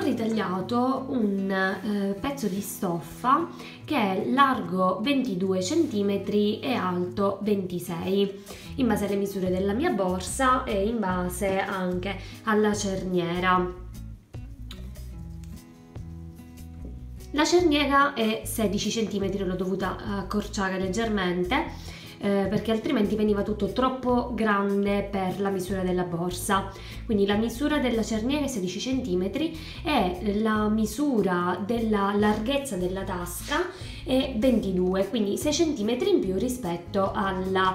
ho ritagliato un pezzo di stoffa che è largo 22 cm e alto 26 in base alle misure della mia borsa e in base anche alla cerniera. La cerniera è 16 cm, l'ho dovuta accorciare leggermente perché altrimenti veniva tutto troppo grande per la misura della borsa. Quindi la misura della cerniera è 16 cm e la misura della larghezza della tasca è 22, quindi 6 cm in più rispetto alla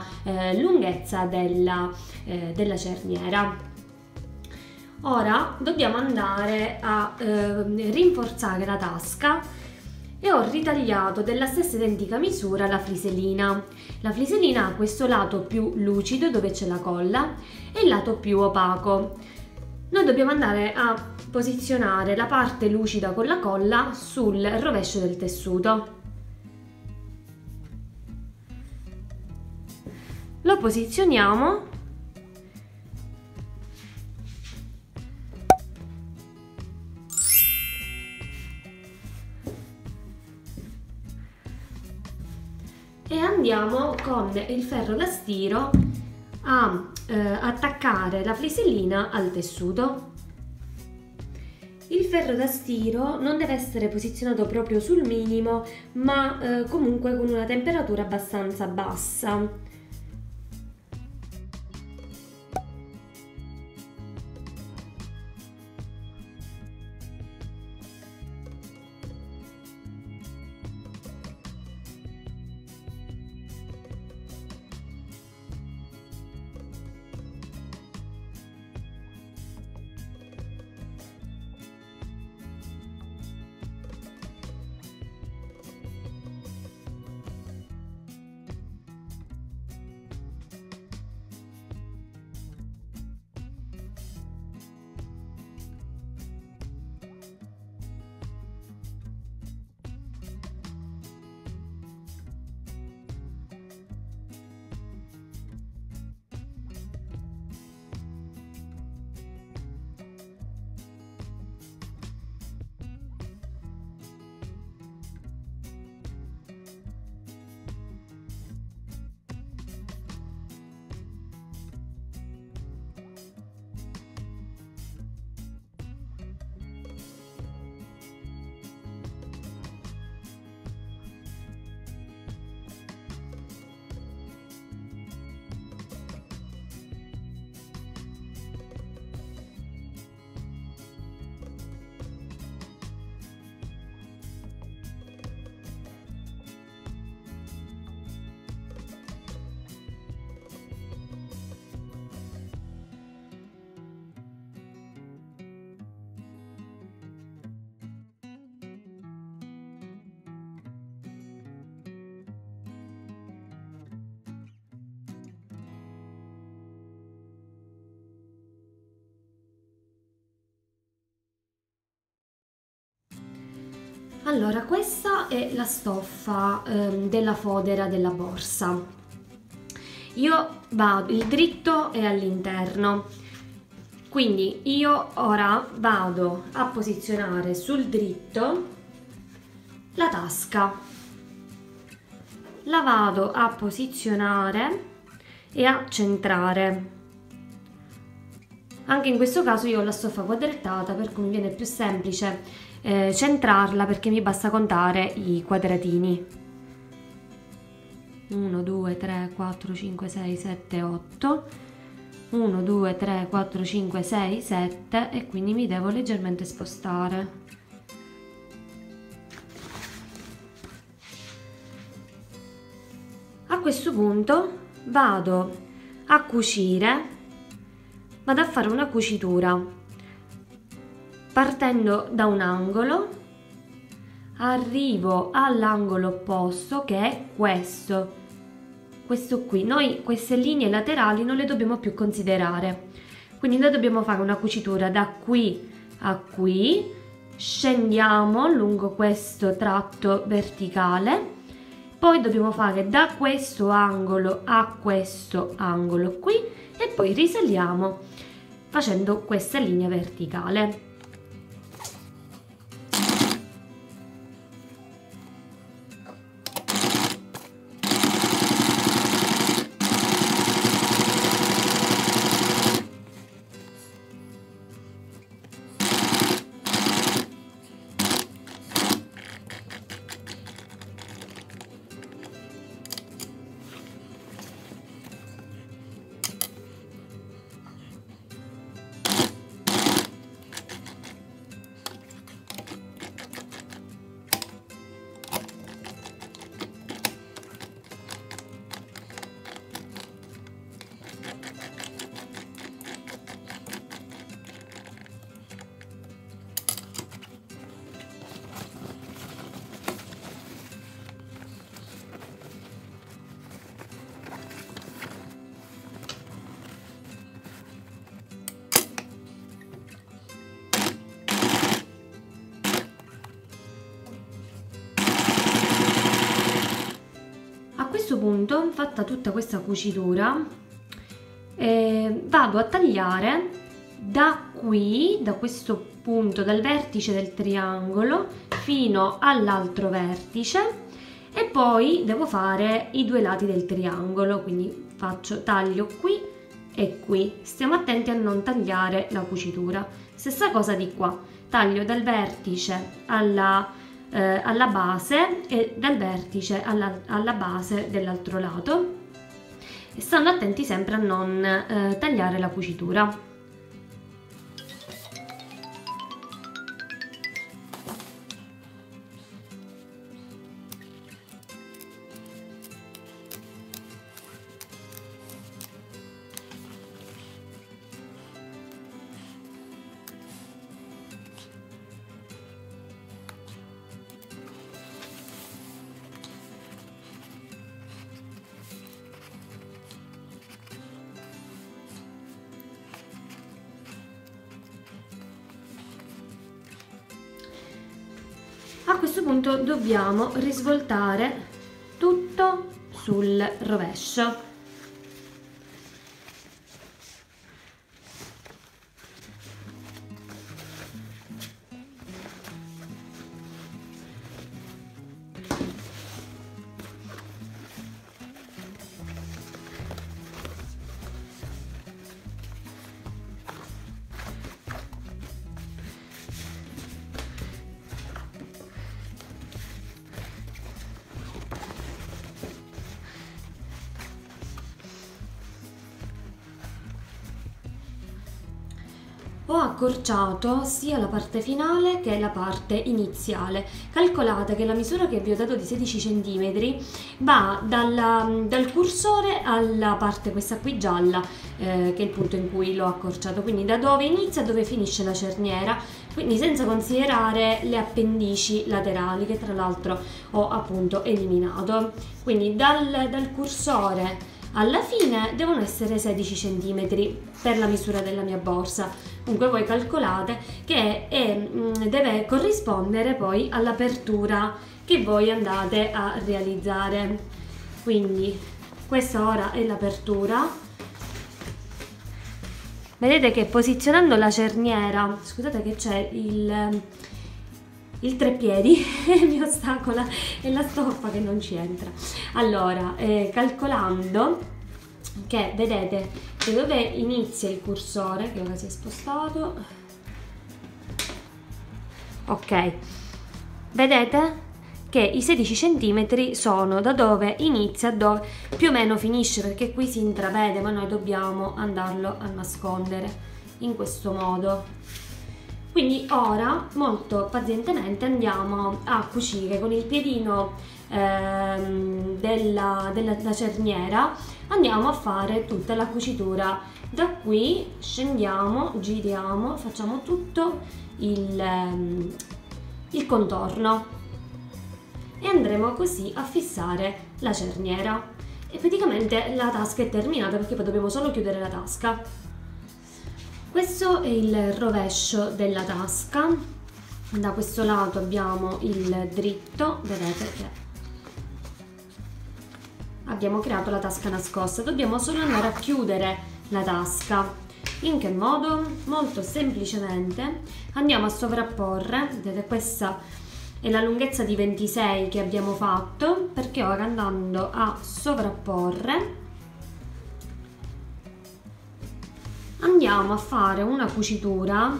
lunghezza della cerniera. Ora dobbiamo andare a rinforzare la tasca e ho ritagliato della stessa identica misura la flisellina. La flisellina ha questo lato più lucido dove c'è la colla e il lato più opaco. Noi dobbiamo andare a posizionare la parte lucida con la colla sul rovescio del tessuto. Lo posizioniamo e andiamo con il ferro da stiro a attaccare la flisellina al tessuto. Il ferro da stiro non deve essere posizionato proprio sul minimo, ma comunque con una temperatura abbastanza bassa. Allora, questa è la stoffa della fodera della borsa. Il dritto è all'interno, quindi io ora vado a posizionare sul dritto la tasca. La vado a posizionare e a centrare. Anche in questo caso io ho la stoffa quadrettata, per cui mi viene più semplice centrarla perché mi basta contare i quadratini. 1, 2, 3, 4, 5, 6, 7, 8. 1, 2, 3, 4, 5, 6, 7 e quindi mi devo leggermente spostare. A questo punto vado a cucire, vado a fare una cucitura. Partendo da un angolo, arrivo all'angolo opposto che è questo qui. Noi queste linee laterali non le dobbiamo più considerare, quindi noi dobbiamo fare una cucitura da qui a qui, scendiamo lungo questo tratto verticale, poi dobbiamo fare da questo angolo a questo angolo qui e poi risaliamo facendo questa linea verticale. questo punto, fatta tutta questa cucitura, vado a tagliare da qui, da questo punto, dal vertice del triangolo fino all'altro vertice, e poi devo fare i due lati del triangolo, quindi faccio taglio qui e qui. Stiamo attenti a non tagliare la cucitura. Stessa cosa di qua, taglio dal vertice alla base e dal vertice alla base dell'altro lato, e stanno attenti sempre a non tagliare la cucitura. A questo punto dobbiamo risvoltare tutto sul rovescio. Ho accorciato sia la parte finale che la parte iniziale. Calcolate che la misura che vi ho dato di 16 cm va dal cursore alla parte questa qui gialla, che è il punto in cui l'ho accorciato, quindi da dove inizia a dove finisce la cerniera, quindi senza considerare le appendici laterali che tra l'altro ho appunto eliminato. Quindi dal cursore alla fine devono essere 16 cm per la misura della mia borsa. Comunque voi calcolate che deve corrispondere poi all'apertura che voi andate a realizzare. Quindi questa ora è l'apertura. Vedete che posizionando la cerniera, scusate che c'è il treppiedi mi ostacola, e la stoffa che non ci entra. Allora, calcolando che vedete che dove inizia il cursore, che ora si è spostato, ok, vedete che i 16 cm sono da dove inizia a dove più o meno finisce, perché qui si intravede ma noi dobbiamo andarlo a nascondere in questo modo. Quindi ora molto pazientemente andiamo a cucire con il piedino della cerniera, andiamo a fare tutta la cucitura. Da qui scendiamo, giriamo, facciamo tutto il contorno e andremo così a fissare la cerniera, e praticamente la tasca è terminata, perché poi dobbiamo solo chiudere la tasca. Questo è il rovescio della tasca. Da questo lato abbiamo il dritto, vedete che abbiamo creato la tasca nascosta. Dobbiamo solo andare a chiudere la tasca. In che modo? Molto semplicemente andiamo a sovrapporre, vedete, questa è la lunghezza di 26 che abbiamo fatto, perché ora andando a sovrapporre andiamo a fare una cucitura.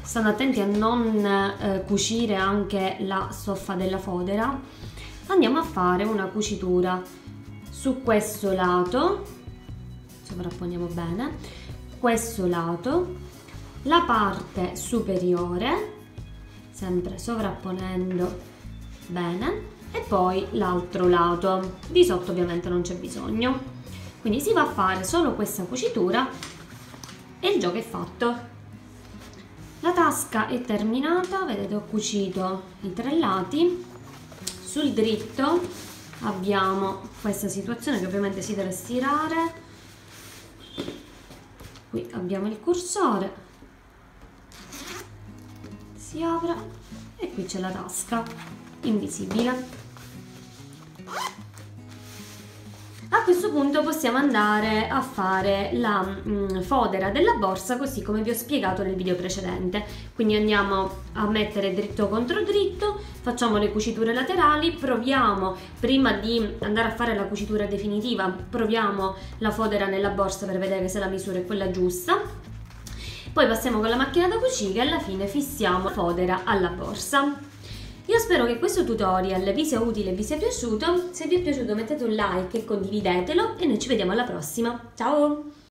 Stando attenti a non cucire anche la stoffa della fodera. Andiamo a fare una cucitura su questo lato, sovrapponiamo bene questo lato, la parte superiore, sempre sovrapponendo bene, e poi l'altro lato. Di sotto ovviamente non c'è bisogno, quindi si va a fare solo questa cucitura e il gioco è fatto. La tasca è terminata, vedete, ho cucito i tre lati. Sul dritto abbiamo questa situazione che ovviamente si deve stirare. Qui abbiamo il cursore, si apre e qui c'è la tasca invisibile. a questo punto possiamo andare a fare la fodera della borsa, così come vi ho spiegato nel video precedente. Quindi andiamo a mettere dritto contro dritto, facciamo le cuciture laterali, proviamo, prima di andare a fare la cucitura definitiva, proviamo la fodera nella borsa per vedere se la misura è quella giusta. Poi passiamo con la macchina da cucire e alla fine fissiamo la fodera alla borsa. Io spero che questo tutorial vi sia utile e vi sia piaciuto. Se vi è piaciuto mettete un like e condividetelo e noi ci vediamo alla prossima. Ciao!